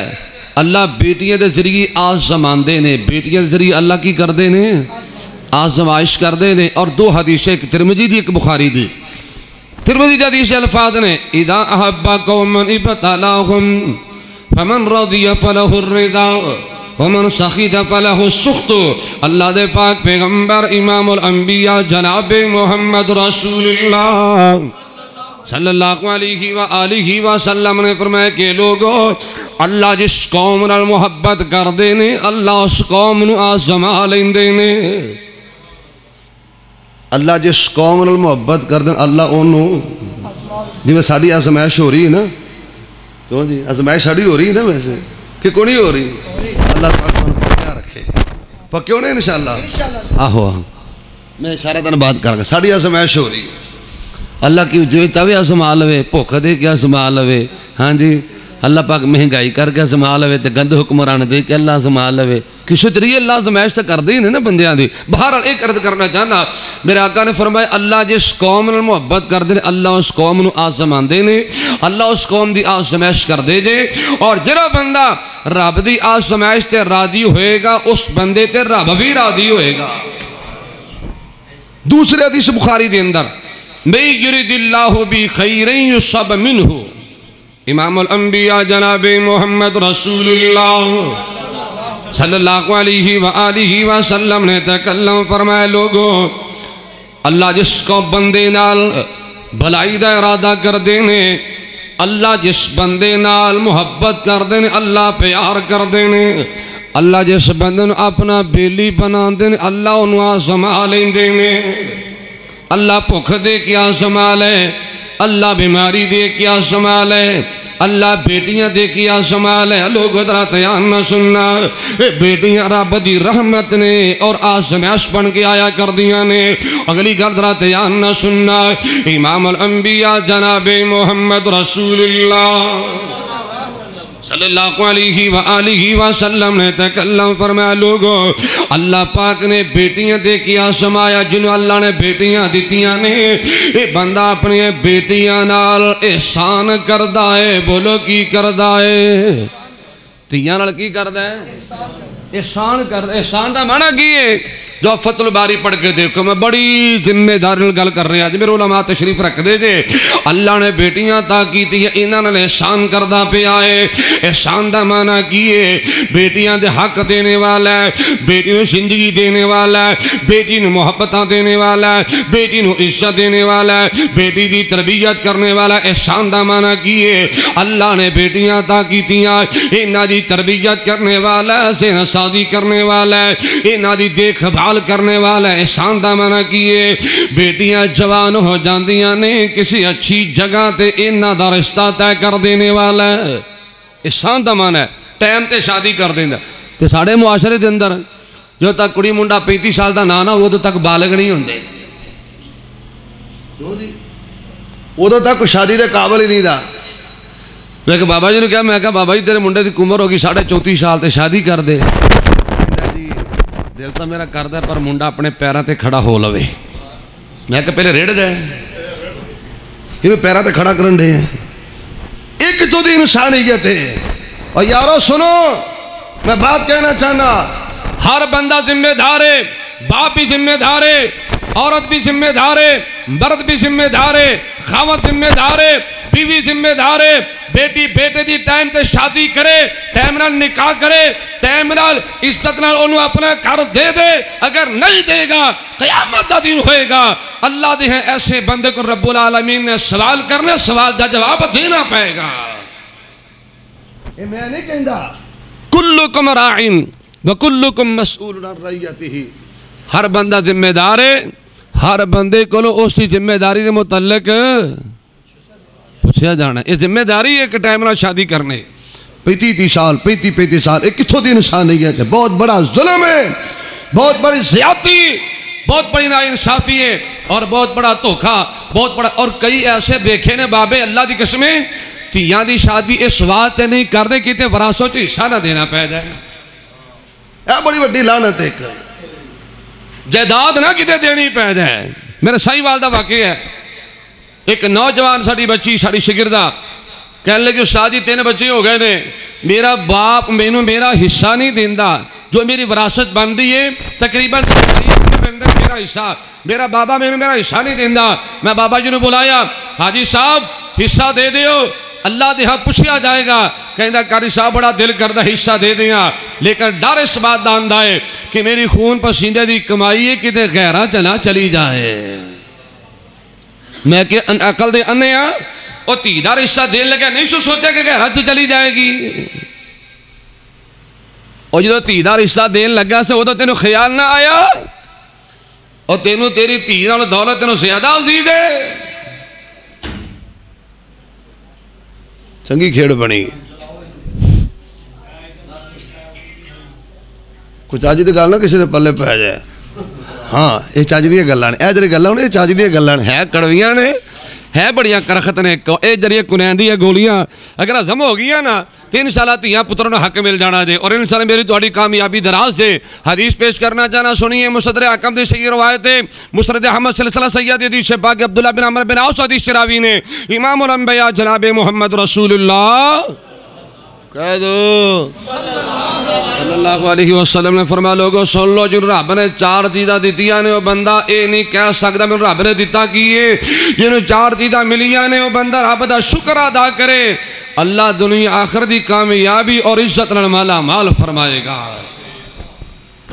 अल्लाह बेटियां दे जरिए आजमांदे ने, बेटियां दे जरिए अल्लाह की करते ने आजमाइश करते ने। और दो हदीसें, एक तिरमिजी दी एक बुखारी दी। तिरमिजी दी हदीस अल्फाज ने इदा अहब्बा कौमन इब्तलाहुम फमन रदिया फलहु रिदा वमन सखीद फलहु सुख्तु। अल्लाह दे पाक पैगंबर इमामुल अंबिया जनाब मोहम्मद रसूलुल्लाह सल्लल्लाहु अलैहि वसल्लम ने फरमाया के लोगो अल्लाह जिस कौम नाल मुहब्बत करते ने अल्लाह उस कौम नूं आजमा लैंदे ने। अल्लाह जिस कौम नाल मुहब्बत करते अल्लाह उन्हों जिवें साड़ी आजमाइश हो रही है ना, क्यों जी आजमाइश साड़ी हो रही है ना वैसे कि कौन ही हो रही। अल्लाह पक्का रखे, पक्के होने इंशाअल्लाह। आहो मैं इशारा तन बात करांगा। साड़ी आजमाइश हो रही है अल्लाह की जो तवे आजमा लवे, भुख दे के आजमा लवे, हाँ जी अल्लाह पाक महंगाई करके आजमा लवे, तो गंदे हुक्मरान दे के अल्लाह आजमा लवे। किसी तरीके अल्लाह आजमाइश तो करते ही नहीं ना बंदियां दी। बहरहाल एक अर्ज करना चाहना मेरे आका ने फरमाया अल्लाह जिस कौम नाल मुहब्बत करते हैं अल्लाह उस कौम को आजमाते ने, अल्लाह उस कौम की आजमाइश करते जे। और जिहड़ा बंदा रब की आजमाइश से राजी होएगा उस बंदे ते रब भी राजी होएगा। दूसरे हदीस बुखारी के अंदर मैं युरिदिल्लाहु बि खैरन युसब मिन्हु इमामुल अंबिया जनाब मोहम्मद रसूलुल्लाह सल्लल्लाहु अलैहि वसल्लम ने तकल्लम फरमाया लोगो अल्लाह जिसको बंदे नाल भलाई दा इरादा करदे ने, अल्लाह जिस बंदे नाल मुहब्बत करदे ने अल्लाह प्यार करदे ने, अल्लाह जिस बंदे नूं अपना बेली बनांदे ने अल्लाह उहनूं आजमा लैंदे ने। अल्लाह भुख दे के आजमा ले, अल्लाह बीमारी दे के आजमा ले, अल्लाह बेटियां दे के आजमा ले। लोग ध्यान न सुनना, बेटियां रब की रहमत ने और आजमाइश बन के आया कर दिया ने। अगली गल ध्यान न सुनना इमामुल अंबिया जनाबे मोहम्मद रसूलुल्लाह सल्लल्लाहु अलैहि वसल्लम ने तकल्लम फरमाया लोगो अल्लाह पाक ने बेटियां दे के आजमाया। जिन्हों अल्लाह ने बेटियां दित्तियां ने ये बंदा अपनी बेटियां नाल एहसान करदा है। बोलो की करदा है? तियां नाल की करदा है? एहसान कर। एहसान का माना की है जो फतुल बारी पढ़ के देखो। मैं बड़ी जिम्मेदारी गल कर रहा जी, मेरे उलमा तशरीफ रखते जे। अल्लाह ने बेटियां ता की इन्होंने एहसान करदा पिया है। एहसान का माना की है बेटियां दे हक देने वाला है, बेटी को जिंदगी देने वाला है, बेटी को मुहब्बत देने वाला है, बेटी को इज्जत देने वाला है, बेटी की तरबियत करने वाला। एहसान का माना की है अल्लाह ने बेटियां ता की इन्हों की तरबियत करने वाला से शादी करने वाला है, इन्हों की देखभाल करने वाला है। एहसान का माना की है बेटियां जवान हो जांदियां ने किसी अच्छी जगह ते इन्हों का रिश्ता तय कर देने वाला है। एहसान का मन है, टाइम पर शादी कर देंदा। तो साढ़े मुआशरे के अंदर जो तक कुड़ी मुंडा 35 साल का ना उदों तक बालग नहीं होंगे, उदों तक शादी के काबल ही नहीं था। मैं क्या बाबा जी ने कहा, मैं क्या बाबा जी तेरे मुंडे की उम्र होगी 34.5 साल तो शादी कर दे। दिल तो मेरा करता पर मुंडा अपने पैरों पर खड़ा हो लवे। मैं क्या पहले रेड़ जाए, ये भी पैरों पर खड़ा करन दे। एक तो दी इंसानियत है। और यारो सुनो, मैं बात कहना चाहना, हर बंदा जिम्मेदार है, बाप भी जिम्मेदार है, औरत भी जिम्मेदार है, मर्द भी जिम्मेदार है, खावत जिम्मेदार है, बीवी जिम्मेदार है। बेटी बेटे की टाइम से शादी करे, टाइम नाल निकाह करे, टाइम नाल इज्जत नाल उन्हें अपना घर दे दे। अगर नहीं देगा क़यामत का दिन होएगा। अल्लाह दे हैं ऐसे बंदे को रब्बुल आलमीन ने सवाल करने, सवाल का जवाब देना पड़ेगा। ये मैं नहीं कहता कुल्लुकुम राइन व कुल्लुकुम मसऊलुन अन रईयतिही। हर बंदा जिम्मेदार है, हर बंदे को उसकी जिम्मेदारी के मुतलक पूछा जाना। ये जिम्मेदारी एक टाइम ना शादी करने 35 साल 35 साल, एक कितों दिन इंसानियत है। बहुत बड़ा जुल्म है, बहुत बड़ी ज्यादती, बहुत बड़ी नाइंसाफी है और बहुत बड़ा धोखा, बहुत बड़ा। और कई ऐसे देखे ने बाबे, अल्लाह की कसमें, धियां की शादी इस वास्ते नहीं करते कि विरासत च हिस्सा ना देना पै जाए। यह बड़ी वड्डी लानत है। जायदाद ना किते देनी पै जाए। मेरा साहिवाल का वाकया है। एक नौजवान साड़ी बच्ची, साड़ी शिगिरदा, कहने लगी उस्ताद जी 3 बच्चे हो गए ने, मेरा बाप मैनू मेरा हिस्सा नहीं देता, जो मेरी विरासत बनती है तकरीबन मेरा हिस्सा, मेरा बाबा मैनू मेरा हिस्सा नहीं देता। मैं बाबा जी ने बुलाया, हाजी साहब हिस्सा दे दियो, अल्लाह दे हां पूछा जाएगा। कहना कारी साहब बड़ा दिल करता हिस्सा दे दें, लेकिन डर इस बात का आंदा है कि मेरी खून पसीने की कमाई है, कितने गैरा चना चली जाए। मैं कि अकल दे अन्ने हाँ, और धी का हिस्सा देने लगे नहीं सो सोचा कि गैरा च चली जाएगी। और जो धी का हिस्सा देने लगा से उदो तेन ख्याल ना आया और तेनों तेरी धी नाल दौलत तेनों ज्यादा अजीज है। चंगी खेड़ बनी। कोई चाची की गल ना किसी के पल्ले पै जाए। हाँ, ये चाची दी गल्लां ने, ये गल्लां ने चाची दी गल्लां ने, है कड़वियां ने, है बड़िया करखत ने। ये जरिए कुनैन दी गोलियां अगर हजम हो गई ना तो इंशाल्लाह धियां पुत्रों को हक मिल जाना जे और इंशाल्लाह मेरी तुहाडी कामयाबी दराज जे। हदीस पेश करना चाहना, सुनिए। मुसदर हाकम दी सही रवायत है। मुसनद अहमद सिलसिला सैयद हदीस पाक अब्दुल्ला बिन अमर बिन औस हदीस शरावी ने, इमामुल अंबिया जनाब मोहम्मद रसूलुल्लाह कह दो सल्लल्लाहु अलैहि वसल्लम ने फरमाया, लोगो सुन लो, जो रब ने 4 चीज़ां दित्तियां ने, बंदा ये नहीं कह सकता मैनूं रब ने दिता की है। जिन्होंने 4 चीज़ां मिलियां ने, बंदा रब का शुक्र अदा करे, अल्लाह दुनिया आखिर की कामयाबी और इज्जत नाल माला माल फरमाएगा।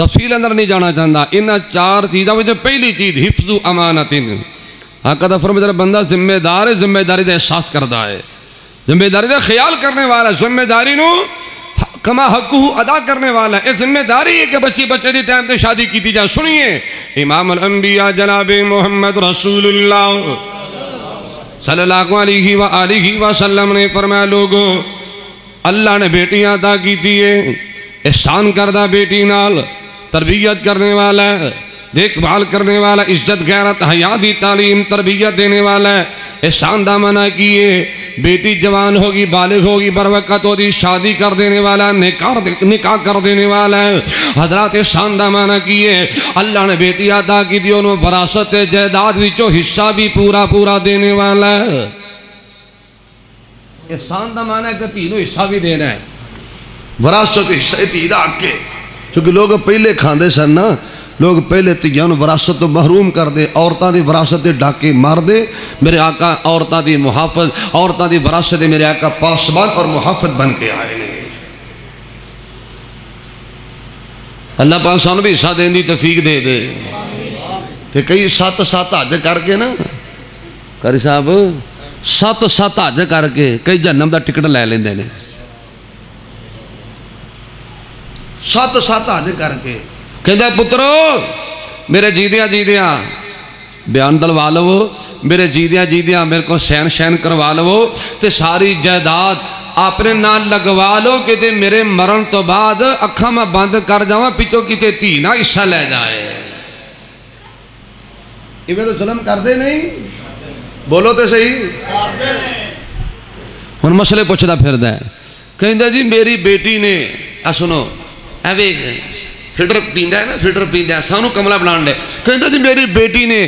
तफसील अंदर नहीं जाना चाहता। इन्हां 4 चीज़ां विच पहली चीज़ हिफ्ज़ु अमानतिन। आका दा फरमान, बंदा जिम्मेदार है, जिम्मेदारी का एहसास करता है, जिम्मेदारी का ख्याल करने वाला, जिम्मेदारी नूं कमा हकू अदा करने वाला है। यह जिम्मेदारी है कि बच्ची बच्चे की टाइम से शादी की जाए। सुनिए, इमामुल अंबिया जनाब मोहम्मद रसूलुल्लाह सल्लल्लाहु अलैहि वसल्लम ने फरमाया, लोगो अल्लाह ने बेटियां अदा की है, एहसान करदा बेटी नाल, तरबियत करने वाला है, देखभाल करने वाला, इज्जत गैरत हया दी तालीम तरबियत देने वाला है। एहसान दा मना किए, बेटी जवान होगी, बालिग होगी, बरवकत होगी, शादी कर देने वाला, निकाह कर देने वाला है। हजरात एहसान दा माना किए, अल्लाह ने बेटी अदा की दी, उन्होंने विरासत जायदाद विचों हिस्सा भी पूरा पूरा देने वाला है। एहसान दा माना कि धी नूं हिस्सा भी देना है, विरासत हिस्सा धी दा के, क्योंकि लोग पहले खाते सन ना, लोग पहले धियां विरासत तो महरूम करते, औरतों की विरासत के डाके मारते। मेरे आका औरतों की मुहाफत, औरतों की विरासत मेरे आका पासबान और मुहाफत बन के आए हैं। अल्लाह पाक सानू भी हिस्सा देने की तौफीक दे दे। तो कई 7-7 हज करके ना, कारी साहब 7-7 हज करके कई जन्म का टिकट लै लेंदे ने। 7-7 हज करके कहता, पुत्रो मेरे जीदिया जीदिया बयान दिलवा लवो, मेरे जीदिया जीदिया मेरे को सैन शैन करवा लवो, तो सारी जायदाद आपने ना लगवा लो कि मेरे मरण तो बाद अखा मैं बंद कर जावा पिछो कि धी ना हिस्सा लै जाए। इवें तो जुलम करते नहीं, बोलो तो सही। हुण मसले पुछदा फिरदा कहंदा जी मेरी बेटी ने आ सुनो एवें फिडर पींदा है ना, फिडर पींदा सानू कमला बनाउण दे। कहंदा जी मेरी बेटी ने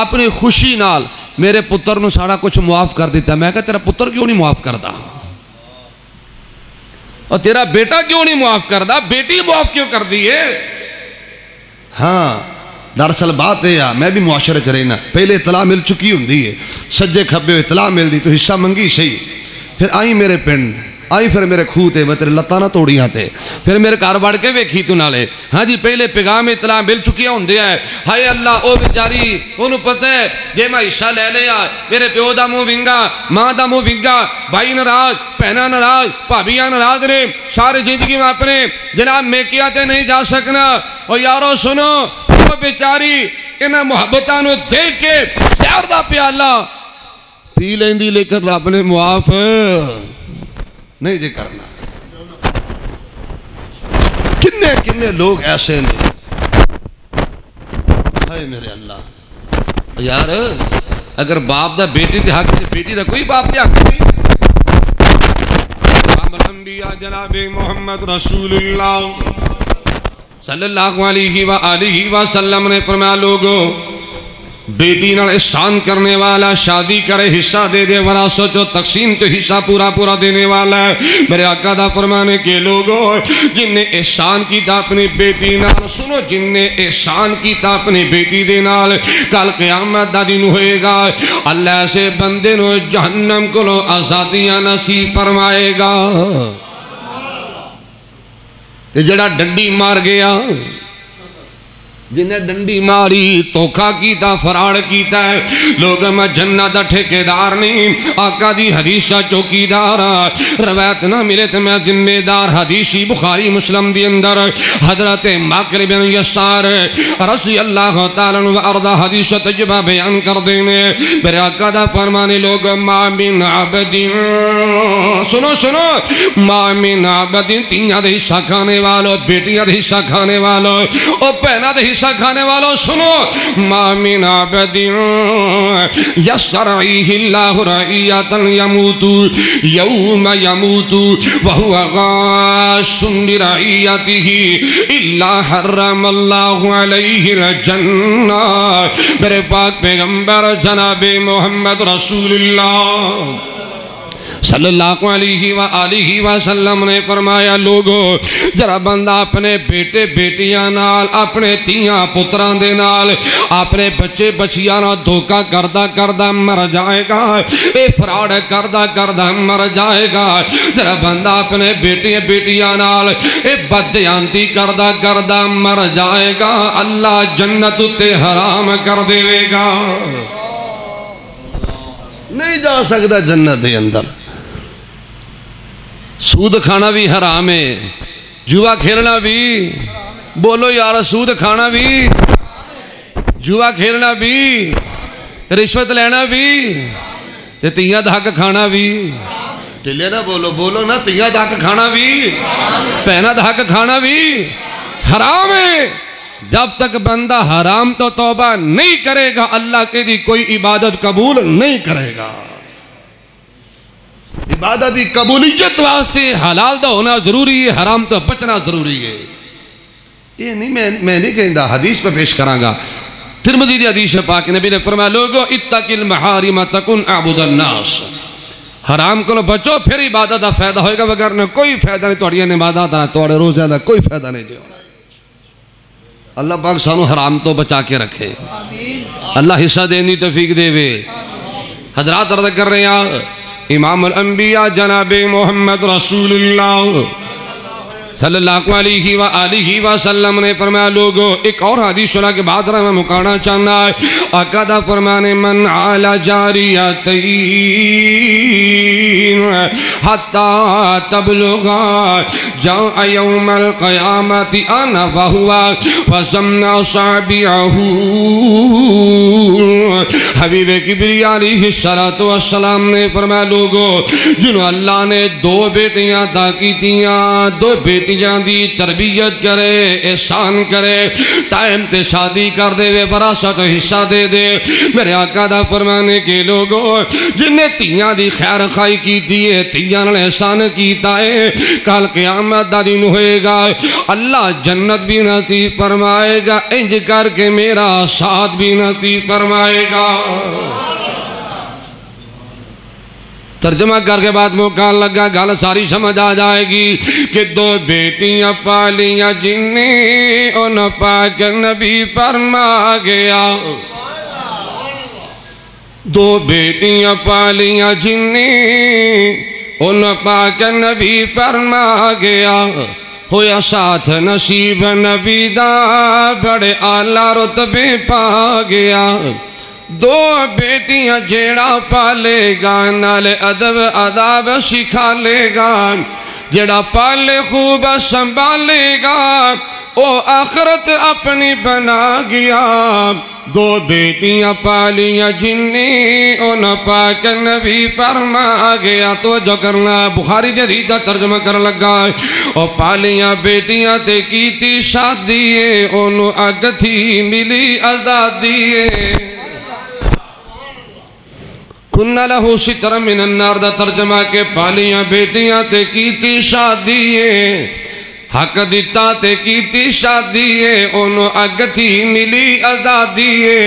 अपनी खुशी नाल मेरे पुत्र नू सारा कुछ मुआफ कर दिता। मैं कहा तेरा पुत्र क्यों नहीं मुआफ करता और तेरा बेटा क्यों नहीं मुआफ करता, बेटी मुआफ क्यों कर दी है? हाँ दरअसल बात यह आ मैं भी मुआशरे च रहना, पहले इतला मिल चुकी होंगी है, सज्जे खब्बे इतला मिलती तो हिस्सा मंगी सही, फिर आई मेरे पिंड आई फिर मेरे खूह ते मैं तेरे लत्तां ना तोड़ियां ते फिर मेरे घर वड़ के वेखी तू नाले। हाँ जी पहले पैगाम इतला मिल चुकिया होंदे है। हाय अल्लाह ओ बेचारी ओनू पता है जे मैं हिस्सा ले लिया मेरे प्यो का मूँह विंगा, माँ का मूँह विंगा, भाई नाराज, भैन नाराज, भाभियां नाराज ने, सारी जिंदगी में अपने जनाब मेकिया ते नहीं जा सकना। और यारो सुनो ओ बेचारी इन्हां मुहब्बतां नू देख के शहर का प्याला पी लैंदी लेकिन रब ने मुआफ नहीं जी करना। किन्ने किन्ने लोग ऐसे ने, हाय मेरे अल्लाह यार। अगर बाप दा बेटी दे हक च बेटी दा कोई बाप दे हक नहीं। अम्बिया जनाब मोहम्मद रसूलुल्लाह सल्लल्लाहु अलैहि वसल्लम ने फरमाया लोगो बेटी नाल एहसान करने वाला शादी करे हिस्सा दे दे वरासत जो तकसीम तो हिस्सा पूरा पूरा देने वाला है। मेरे आका दा फरमाने के लोगों जिनने एहसान किया अपनी बेटी नाल, सुनो जिनने एहसान किया अपनी बेटी दे नाल कल क़यामत दा दिन होएगा, अल्लाह से बंदे नो जहन्नम कोलों आज़ादियां नसीब फरमाएगा। ते जड़ा डंडी मार गया, जिन्हें डंडी मारी, धोखा किया, फराड़ किया, लोग मैं जन्नत दा ठेकेदार नहीं, आका दी हदीस दा चौकीदार, रवायत ना मिले तो मैं जिम्मेदार। हदीसी बुखारी मुस्लिम दे अंदर हजरत माकिर बिन यसार रज़ियल्लाहु तआला अन्हु अर्दा हदीस तजबा बयान कर देने। मेरे आका दा फरमाने लोग मा मिन अबदिन, सुनो सुनो, मा मिन अबदिन तियां दे हिस्सा खाने वालों, बेटियां दे हिस्सा खाने वालों और भैनों दे हिस्सा खाने वालों, सुनो मामिन जन्ना। मेरे पाक पैगंबर जनाबे मोहम्मद रसूलुल्लाह सल्लल्लाहु अलैहि वसल्लम ने फरमाया लोगो जरा बंदा अपने बेटे बेटियां नाल, अपने तियां पुत्रां दे नाल, अपने बच्चे बच्चियां नाल धोखा करदा करदा मर जाएगा, ये फराड करदा करदा मर जाएगा। जरा बंदा अपने बेटे बेटियां नाल ये बदयांती करदा करदा मर जाएगा, अल्लाह जन्नत उत्ते हराम कर देगा, नहीं जा सकता जन्नत के अंदर। सूद खाना भी हराम है, जुआ खेलना भी, बोलो यार, सूद खाना भी, जुआ खेलना भी, रिश्वत लेना भी, तियां दा हक खाना भी, ढिले ना बोलो, बोलो ना, तियां दा हक खाना भी, भैनां दा हक खाना भी हराम है। जब तक बंदा हराम तो तौबा नहीं करेगा अल्लाह की कोई इबादत कबूल नहीं करेगा। इबादत की कबूलियत वास्ते हलाल का होना जरूरी है, हराम तो बचना जरूरी है। ये नहीं मैं नहीं कहता, हदीस पर पेश करांगा। तिरमिज़ी दी हदीस पाक नबी ने फरमाया लोगो इत्ताकिल महारिम तकुन अबुदन नास, हराम को बचो फिर इबादत का फायदा होगा, वगैरह कोई फायदा नहीं, तुम्हारी नमाज़ां दा तुम्हारे रोज़े का कोई फायदा नहीं। जो अल्लाह पाक सानू हराम तो बचा के रखे, अल्लाह हिस्सा देनी तौफीक देवे। हजरात अर्ज़ कर रहे हैं इमाम अल अंबिया जनाब मोहम्मद रसूलुल्लाह सल्लल्लाहु अलैहि वसल्लम ने फरमाया लोगो एक और हदीस सुना के बाद मैं मुकाना चाहना है। आका दा फरमाने मन आला जारियतैन हत्ता तबलुगा जाओ यौमल क़यामति अना वहुवा फज़मना साबिअहू हबीब किबरिया अलैहिस्सलाम ने फरमाया, लोगो जिन्हों अल्लाह ने दो बेटियां अदा की दो बेटियां दी तरबियत करे, एहसान करे, टाइम से शादी कर देवे, वरासत हिस्सा दे दे। मेरे आका दा फरमाने के लोगो जिन्हें तियां दी खैर खाई की तियां ने एहसान किया है, कल क़यामत दा दिन होएगा अल्लाह जन्नत भी नसीब फरमाएगा, इंज करके मेरा साथ भी नसीब फरमाएगा। तर्जमा करके बाद मौका लगा गल सारी समझ आ जाएगी कि दो बेटियां पालियां जिन्हें उन पाक नबी फरमा गया, दो बेटियां पालियां जिन्हें उन पाक नबी फरमा गया, होया साथ नसीब नबी दा बड़े आला रुतबे पा गया। दो बेटियां जेड़ा पालेगा नाले अदब अदाब सिखा लेगा, जेड़ा पाले खूब संभालेगा, ओ आखरत अपनी बना गया। दो बेटियां पालियां जिन्हें उन पाक नबी फरमा गया। तो जो करना बुखारी दे रीत दा तर्जमा कर लगा, ओ पालियां बेटियां ते कीती शादी ओनू अग थी मिली आजादी। कुन्ना लहू सितरम मिनन नार दा तर्जमा के पालियां बेटियां ते कीती शादी, हक दिता ते कीती शादी है, ओनू अग थी मिली आजादी है।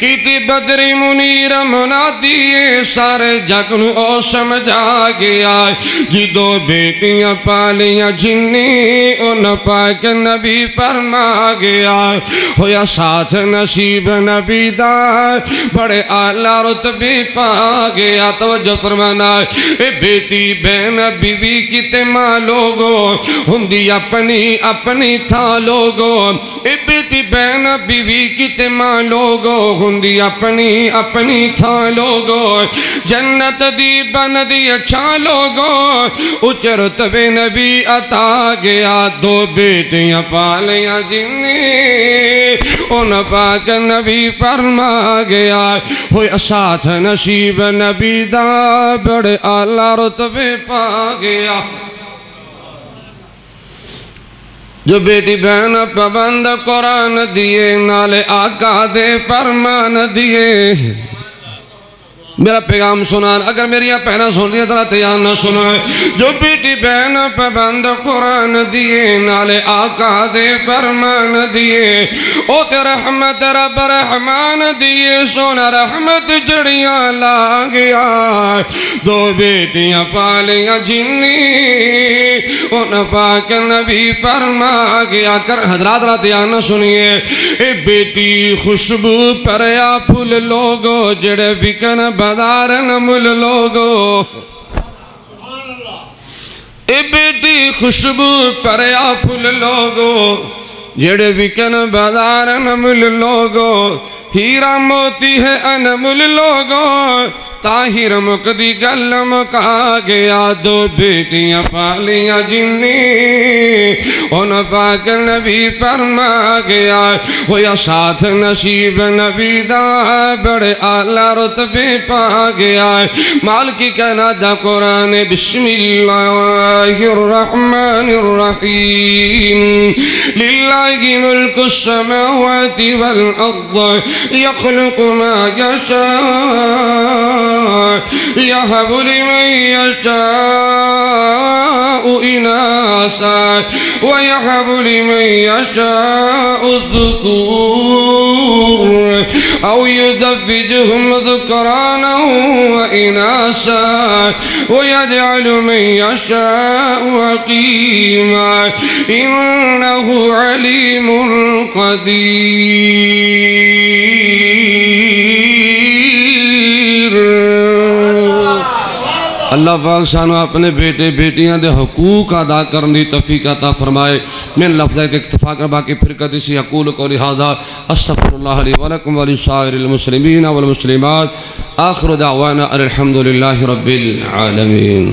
कीती बदरी मुनीर मुनादी है, सारे जग नू ओ समझा गया। जी दो बेटियां पालियां जिन्हें उन पाक नबी फरमा गया, होया साथ नसीब नबी दा बड़े आला रुतबे पा गया। तवज्जो फरमाना, ए बेटी बहन बीवी किते मां लोगो हुंदी अपनी अपनी था लोगो, ए बेटी बहन बीवी किते मां लोगो हुंदी अपनी अपनी था लोगो, जन्नत दी बन दी अच्छा लोगो, उच्च रुतबे नबी अता गया। दो बेटियां पालियां जिन्हें उन पाक नबी फरमा गया, होया साथ नसीब नबी दा बड़े आला रुतबे पा गया। जो बेटी बहन पाबंद कुरान दिए नाले आका दे फरमान दिए। मेरा पैगाम सुना, अगर मेरी भैन सुन रही तरह तैयार न सुना। जो बेटी बहन पाबंद कुरान दिए नाले आका दे फरमान दिए, ओ ते रहमत रब रहमान दिए, सोना रहमत जड़ियां ला गया। दो बेटियां पालियां जिन्हें उन पाक नबी फरमा गया। कर हजरात तरह तैयार न सुनिए, ए बेटी खुशबू पर या फूल लोगो, जड़े बिकन बदारन मुल लोगो। ए बेटी खुशबू पर या फूल लोगो, जेड़े विकन बाजार अनमुल लोगो, हीरा मोती है अनमुल लोगो, ताहिर मुकदी गल मुका गया। दो बेटियां पालियां जिन्हें उन पाक नबी फरमा गया, होया साथ नसीब नबी दा बड़े आला रुतबे पा गया। मालिकी कायनात दा कुरान बिस्मिल्लाहिर्रहमानिर्रहीम, लिल्लाहि मुल्कु समावाति वल अर्द यख्लुकु मा यशा يهب لمن يشاء إناثا ويهب لمن يشاء الذكور أو يزوجهم ذكرانا وإناثا ويجعل من يشاء عقيما إنه عليم قدير। अल्लाह पाक सानू अपने बेटे बेटियां दे हकूक अदा करने की तौफीक अता फरमाए। मैं लफ्ज़ इक्तिफ़ा कर बाकी फिर कदी सी अक़ूल क़ौली हाज़ा अस्तग़फ़िरुल्लाह ली व लकुम व लिसाइरिल मुस्लिमीन वल मुस्लिमात। आखिरु दावाना अनिल हम्दुलिल्लाहि रब्बिल आलमीन।